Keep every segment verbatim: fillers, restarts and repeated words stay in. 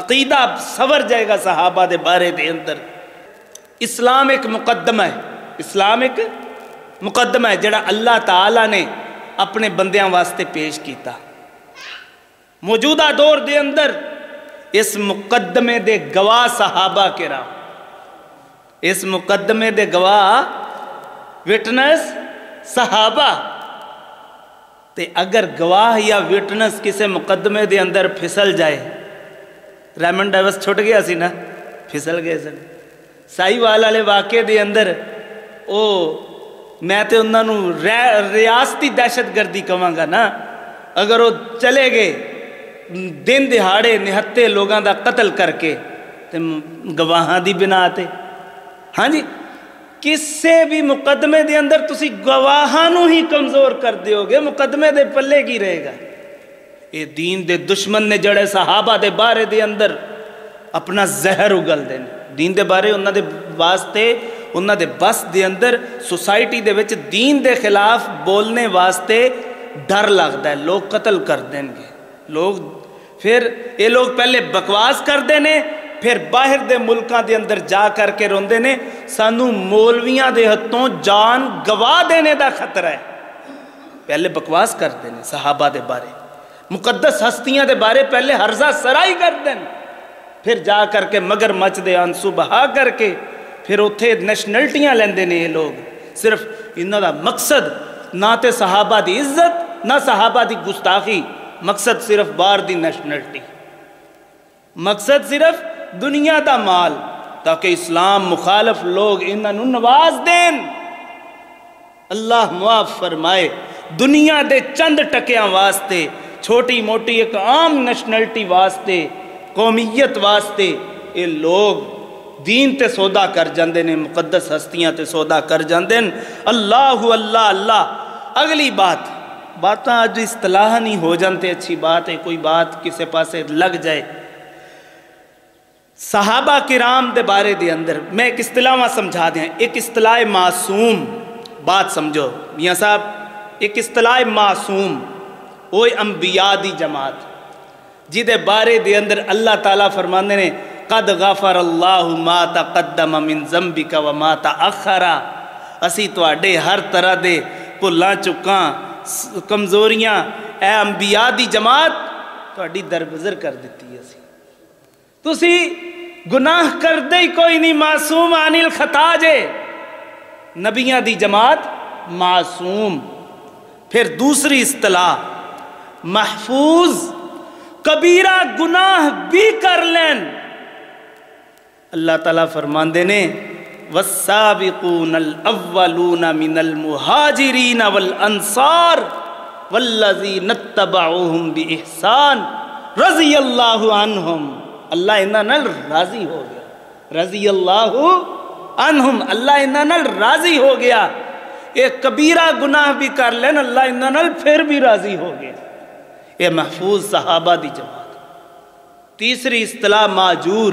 अकीदा सवर जाएगा सहाबा दे बारे दे अंदर। इस्लाम एक मुकदमा है, इस्लाम एक मुकदमा है जड़ा अल्लाह ताला ने अपने बंदियां वास्ते पेश किया। मौजूदा दौर दे अंदर इस मुकदमे दे गवाह सहाबा के राम, इस मुकदमे दे गवाह विटनेस सहाबा। ते अगर गवाह या विटनेस किसी मुकदमे दे अंदर फिसल जाए, रेमंड डायवस छुट गया सी ना, फिसल गए सन साहिवाल वाले वाक़े दे अंदर। ओ मैं तो उन्होंने रियासती दहशतगर्दी कहांगा ना, अगर वो चले गए दिन दिहाड़े निहत्ते लोगों का कतल करके ते गवाहां दी बिना ते। हाँ जी, किसी भी मुकदमे दे अंदर तुसी गवाहां नूं ही कमज़ोर कर दोगे, मुकदमे दे पल्ले की रहेगा। ये दीन दे दुश्मन ने जड़े सहाबा दे बारे दे अंदर अपना जहर उगल देने। दीन दे बारे उन्होंने वास्ते उन्होंने बस दे अंदर सोसाइटी दे विच दीन दे खिलाफ बोलने वास्ते डर लगता है। लोग कतल कर देंगे, लोग फिर ये लोग पहले बकवास करते हैं, फिर बाहर दे मुल्कां दे अंदर जा करके रोंदे ने सानू मौलवियां दे हत्थों जान गवा देने का खतरा है। पहले बकवास करते हैं सहाबा दे बारे, मुकद्दस हस्तियां दे बारे पहले हर्जा सराई कर दें, फिर जा करके मगर मच दे आंसू बहा करके फिर उत्थे नैशनैलिटियां लेंदे ने ये लोग। सिर्फ इन्हां दा मकसद ना तो सहाबा दी इज्जत ना सहाबा दी गुस्ताखी, मकसद सिर्फ बाहर दी नैशनैलिटी, मकसद सिर्फ दुनिया दा माल, ताकि इस्लाम मुखालफ लोग इन्हां नूं नवाज देन। अल्लाह मुआफ फरमाए। दुनिया दे चंद टकियां वास्ते, छोटी मोटी एक आम नैशनैलिटी वास्ते, कौमीयत वास्ते ये लोग दीन ते सौदा कर जाते हैं, मुकद्दस हस्तियां ते सौदा कर जाते हैं। अल्लाह अल्लाह अल्लाह। अगली बात, बातें आज इस्तलाह नहीं हो जाते, अच्छी बात है कोई बात किसी पासे लग जाए। सहाबा किराम दे बारे दे अंदर मैं एक इस्तलाह समझा दें। एक इस्तलाह मासूम, बात समझो मियाँ साहब, एक इस्तलाह मासूम वो अंबिया दी जमात जिदे बारे दे अंदर अल्लाह ताला फरमाने ने कद गफर अल्लाहु मा तक़द्दम मिन ज़म्बिका व मा तअख़रा। असी तुहाडे हर तरह दे भुल्लां चुकां कमज़ोरियां ए अंबिया दी जमात तुहाडी दरगुजर कर दित्ती है। असी तुसी गुनाह करदे ही कोई नहीं, मासूम अनिल खता जे। नबियां दी जमात मासूम। फिर दूसरी इस्तलाह महफूज, कबीरा गुनाह भी कर लें अल्लाह ताला फरमांदे ने वस्साबिकूनल अव्वलूना मिनल मुहाजिरीन वल अंसार वल्लज़ीन तबअूहुम बिइहसान रज़ियल्लाहु अन्हुम। अल्लाह इन्हां नाल राज़ी हो गया। रज़ियल्लाहु अन्हुम, अल्लाह इन्हां नाल राज़ी हो गया। ये कबीरा गुनाह भी कर लें अल्लाह इन्हां नाल फिर भी राज़ी हो गया। ये महफूज सहाबा दी जमात। तीसरी इस्तलाह माजूर,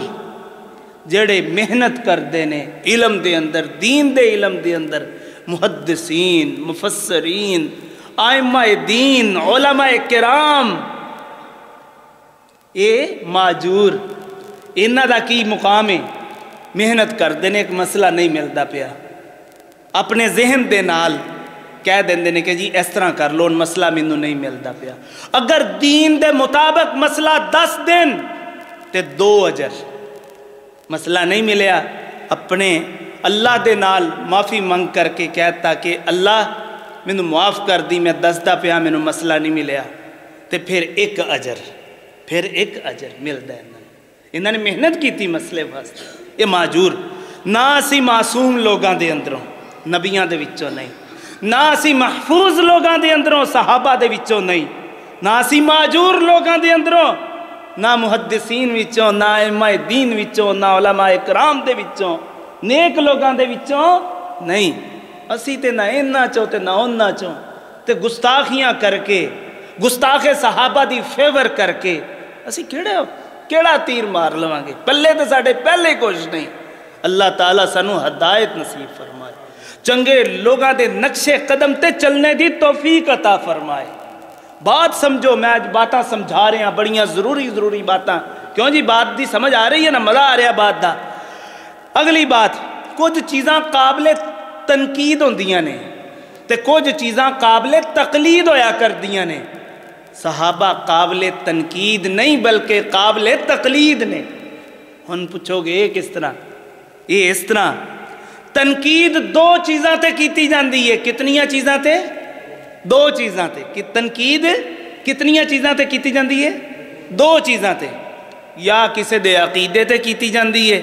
जेड़े मेहनत करते ने इलम दे अंदर, दीन दे इलम दे अंदर, मुहद्दिसीन मुफस्सरीन आइमाए दीन उलमाए किराम, ये माजूर। इन्हां दा की मुकाम है? मेहनत करते ने, एक मसला नहीं मिलता पिया, अपने जहन दे नाल कह देंगे ने कि जी इस तरह कर लो, मसला मैनू नहीं मिलता पिया। अगर दीन दे मुताबिक मसला दस दिन ते दो अजर, मसला नहीं मिलया अपने अल्लाह दे नाल माफ़ी मंग करके कहता कि अल्लाह मैनू माफ़ कर दी, मैं दसदा पिया मैनू मसला नहीं मिलया, तो फिर एक अजर, फिर एक अजर मिलता। इन्होंने इन्होंने मेहनत की मसले वास्ते, ये माजूर। ना असी मासूम लोगों के अंदरों, नबियां दे विच्चों नहीं, ना असी महफूज लोगों के अंदरों, सहाबा दे विचों नहीं, ना असी माजूर लोगों के अंदरों, ना मुहद्दिसीन विचों, ना इमाए दीन विचों, ना उलमाए कराम दे विचों, नेक लोगों के विचों नहीं। असी तो ना इन्हां चों ते ना उन्हां चों, ते गुस्ताखियां करके गुस्ताखे सहाबा दी फेवर करके असी केड़ा केड़ा तीर मार लवांगे, पल्ले तो साडे पहले कुछ नहीं। अल्लाह ताला सानू हदायत नसीब फरमाए, चंगे लोगों के नक्शे कदम ते चलने की तौफीक अता फरमाए। बात समझो, मैं आज बातें समझा रहा, बड़ियाँ जरूरी जरूरी बातें क्यों जी बात दी समझ आ रही है ना, मज़ा आ रहा बात दा। अगली बात, कुछ चीज़ां काबले तनकीद होंदियां ने ते कुछ चीज़ां काबले तकलीद होया करदियां ने। सहाबा काबले तनकीद नहीं बल्कि काबले तकलीद ने। हुन पूछोगे ये किस तरह? ये इस तरह, तनकीद दो चीज़ां ते कीती जांदी है। कितनियां चीज़ां ते? दो चीज़ां ते। कि तनकीद कितनियां चीज़ां ते कीती जांदी है? दो चीज़ां ते। या किसी दे अकीदे ते कीती जांदी है,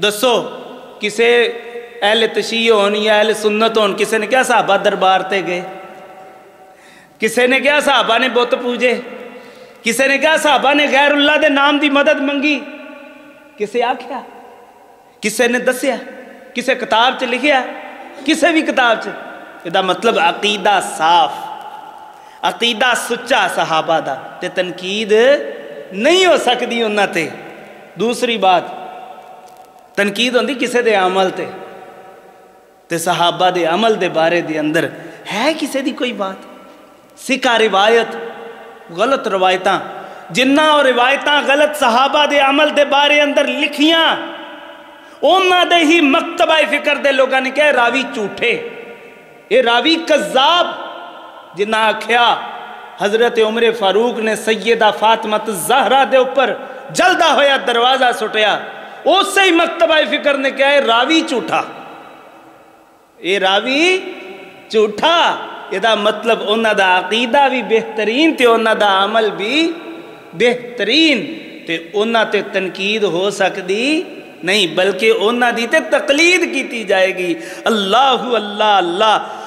दसो किसी अहल तशीह होनी या अहल सुन्नत होन, किसी ने क्या साहबा दरबार ते गए, किसी ने क्या साहबा ने बुत पूजे, किसी ने क्या साहबा ने गैरुल्लाह दे नाम दी मदद मंगी, किसी आख्या, किसी ने दसिया, किसी किताब च लिखिया, किसी भी किताब च। इहदा मतलब अकीदा साफ, अकीदा सुच्चा सहाबा दा, ते तनकीद नहीं हो सकती उन्हां ते। दूसरी बात, तनकीद होंदी किसी दे अमल ते, ते सहाबा दे अमल दे बारे दे अंदर है किसी दी कोई बात? सिका रिवायत, गलत रिवायतां, जिन्ना और रिवायतां गलत सहाबा दे अमल दे बारे अंदर लिखियां, उन्हां दे ही मकतबा फिक्र दे लोगों ने कहा रावी झूठे, ये रावी कज़ाब। जिन्ना आख्या हज़रत उमर फारूक ने सैयदा फातिमा ज़हरा दे उपर जलदा होया दरवाज़ा सुटिया, उस ही मकतबा फिक्र ने कहा रावी झूठा, ये रावी झूठा। इहदा मतलब उन्हां दा अकीदा भी बेहतरीन ते उन्हां दा अमल भी बेहतरीन, ते उन्हां ते तनकीद हो सकदी नहीं बल्कि उन्हां दी ते तकलीद की जाएगी। अल्लाहु अल्लाह अल्लाह।